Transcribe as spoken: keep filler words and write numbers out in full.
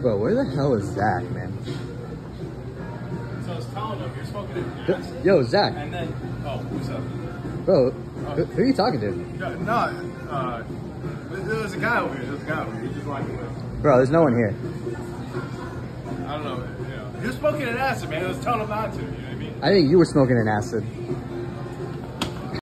Bro, where the hell is Zach, man? So I was telling him, you're smoking in your ass. Yo, Zach. And then, oh, who's up? Bro, oh. who, who are you talking to? No, no uh, there was a guy over here. There was a guy over here. He just locked me up. Bro, there's no one here. I don't know. You know. He was smoking an acid, man. I was telling him not to. You know what I mean? I think you were smoking an acid.